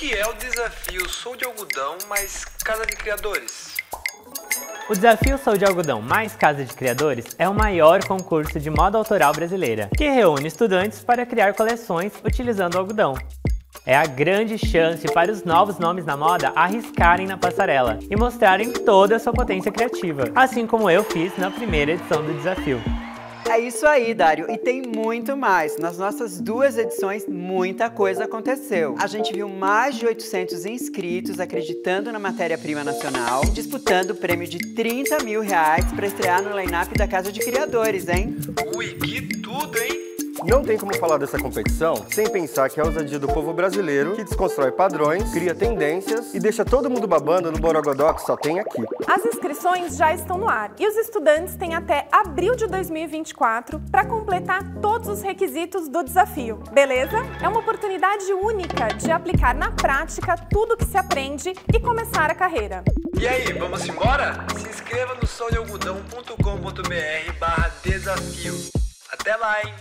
que é o Desafio Sou de Algodão mais Casa de Criadores? O Desafio Sou de Algodão mais Casa de Criadores é o maior concurso de moda autoral brasileira, que reúne estudantes para criar coleções utilizando algodão. É a grande chance para os novos nomes na moda arriscarem na passarela e mostrarem toda a sua potência criativa, assim como eu fiz na primeira edição do desafio. É isso aí, Dário, e tem muito mais. Nas nossas duas edições, muita coisa aconteceu. A gente viu mais de 800 inscritos acreditando na matéria-prima nacional, disputando o prêmio de R$30 mil para estrear no line-up da Casa de Criadores, hein? Ui, que tudo, hein? Não tem como falar dessa competição sem pensar que é a ousadia do povo brasileiro que desconstrói padrões, cria tendências e deixa todo mundo babando no borogodó que só tem aqui. As inscrições já estão no ar e os estudantes têm até abril de 2024 para completar todos os requisitos do desafio, beleza? É uma oportunidade única de aplicar na prática tudo o que se aprende e começar a carreira. E aí, vamos embora? Se inscreva no soudealgodão.com.br/desafio. Até lá, hein?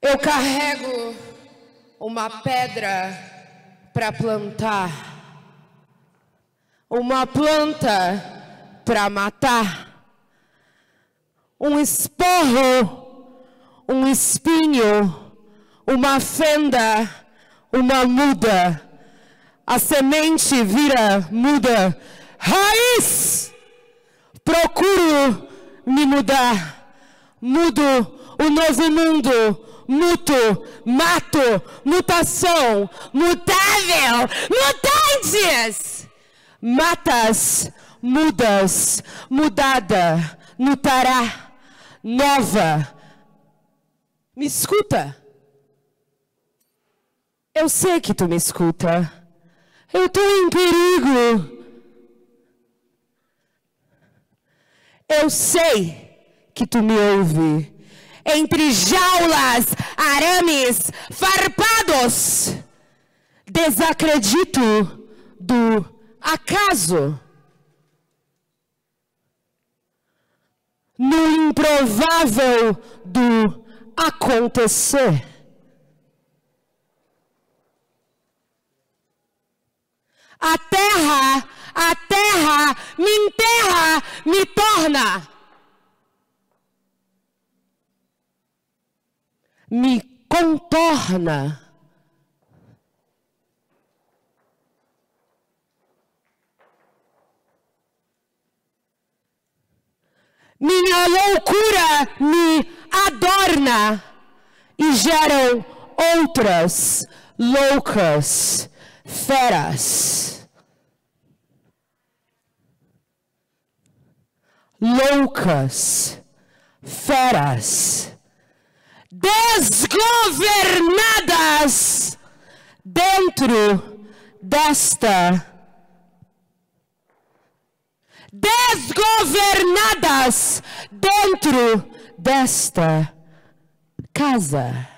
Eu carrego uma pedra para plantar, uma planta para matar, um esporro, um espinho, uma fenda, uma muda. A semente vira muda. Raiz! Procuro me mudar. Mudo o novo mundo. Muto, mato, mutação, mutável, mutantes, matas, mudas, mudada, mutará, nova. Me escuta. Eu sei que tu me escuta. Eu tô em perigo. Eu sei que tu me ouve. Entre jaulas, arames, farpados, desacredito do acaso. No improvável do acontecer. A terra me enterra, me torna. Me contorna. Minha loucura me adorna e geram outras loucas feras. Loucas feras. Desgovernada. dentro desta desgovernadas, dentro desta casa.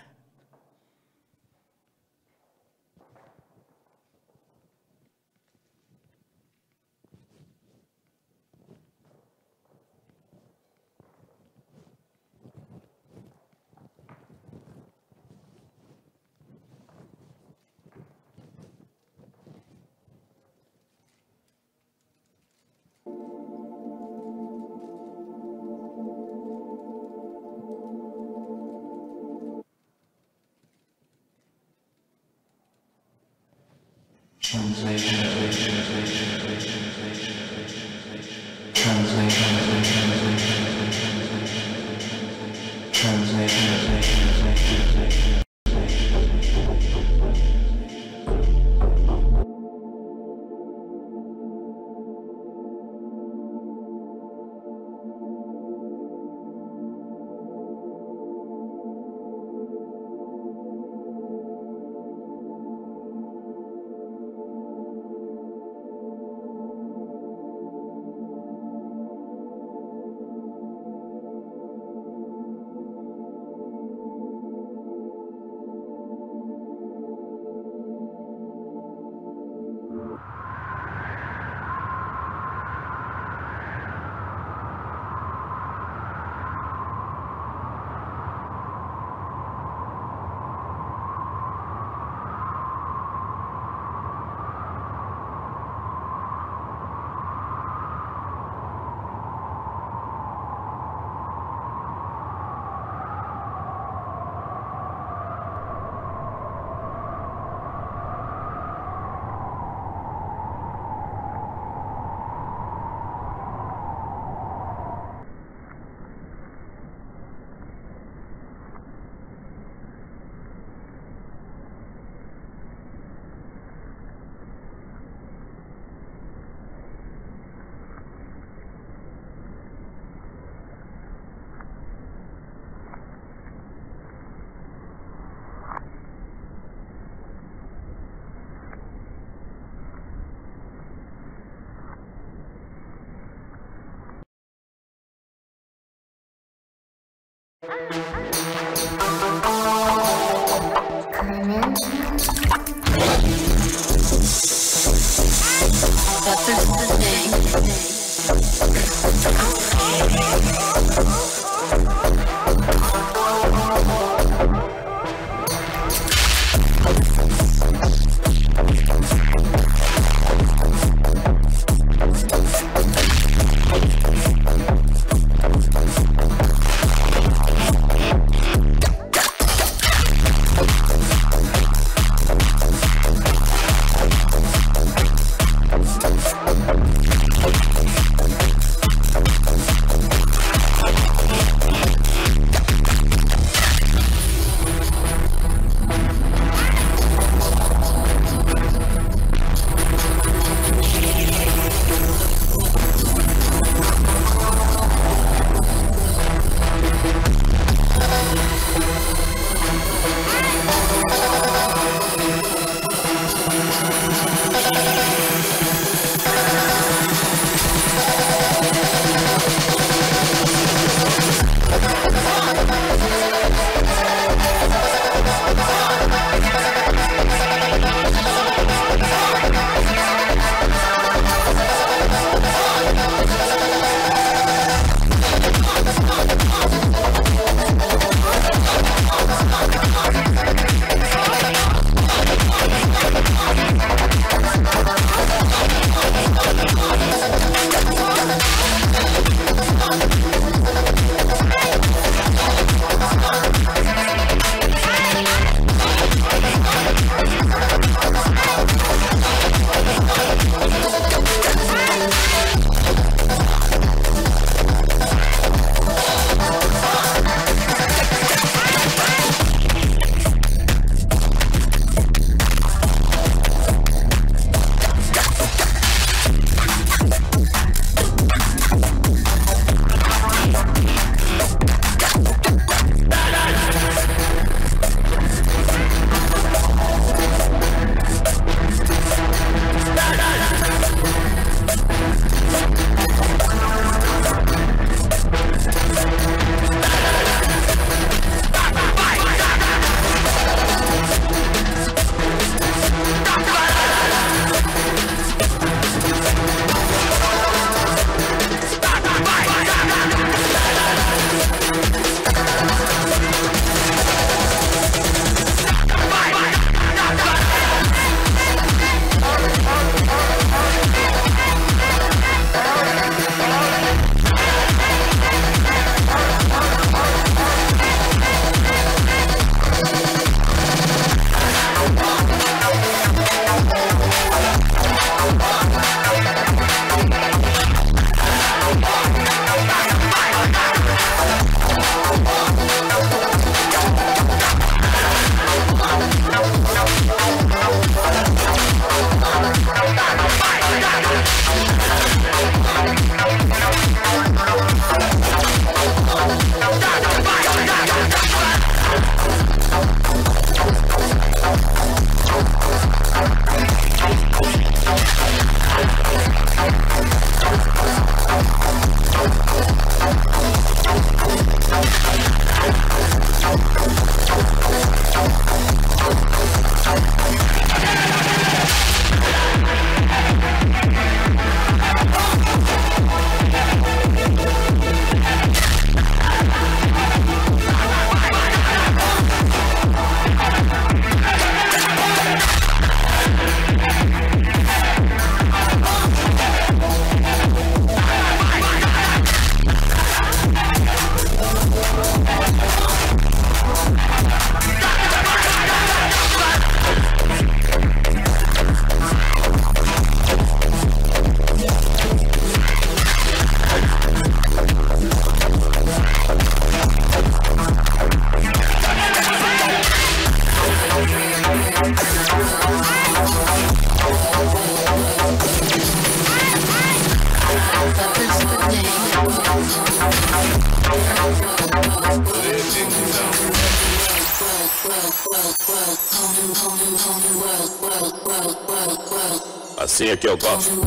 Assim é que eu gosto.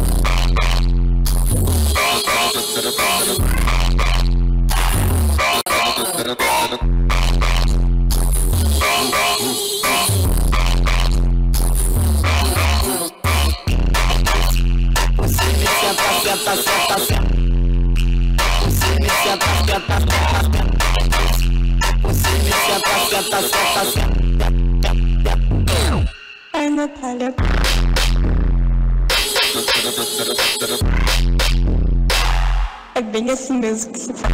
Ai, Natália. É bem assim mesmo que se faz.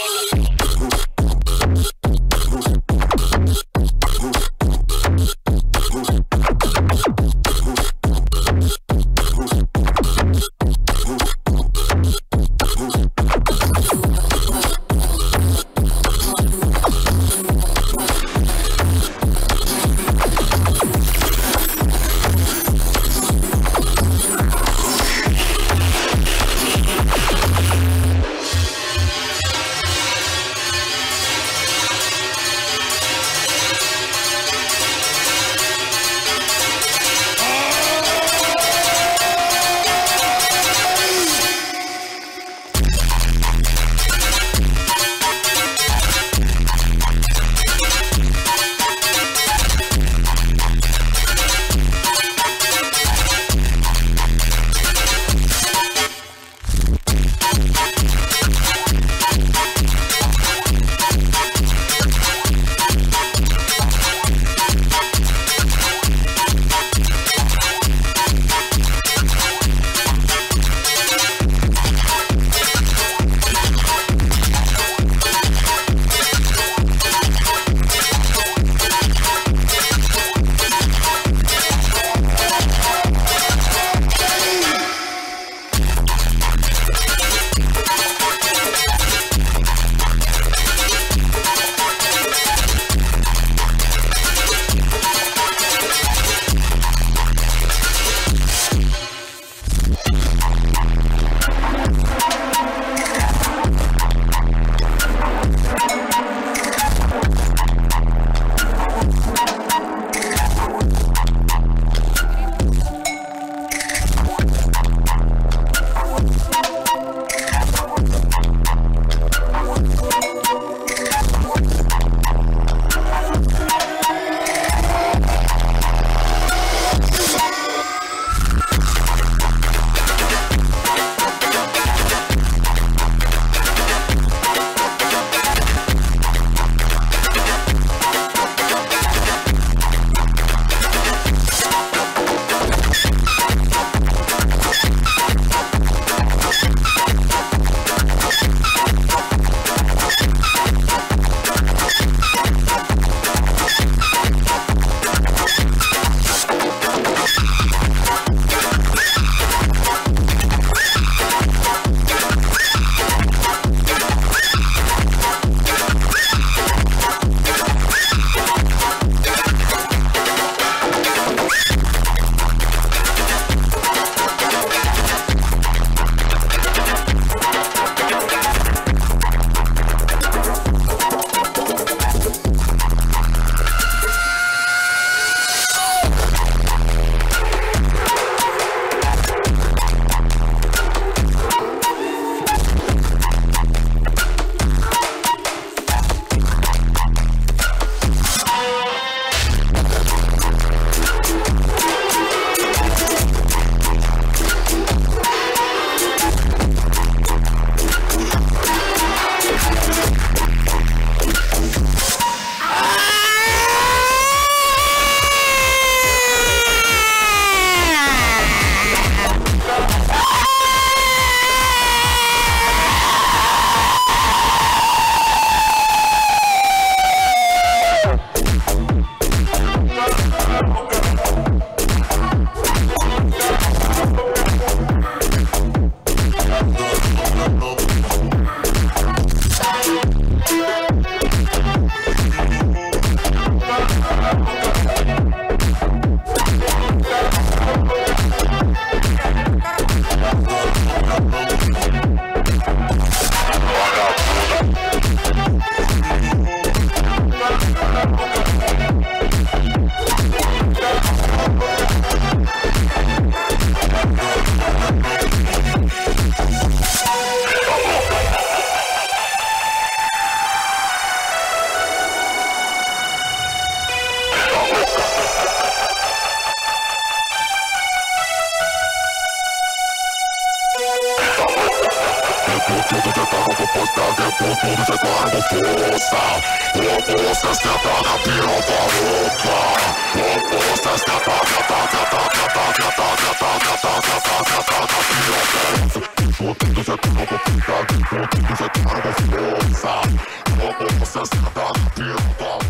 Apostar tempo todo já guardo força. Apostas que apaga a piroca louca. Apostas que apaga a piroca louca.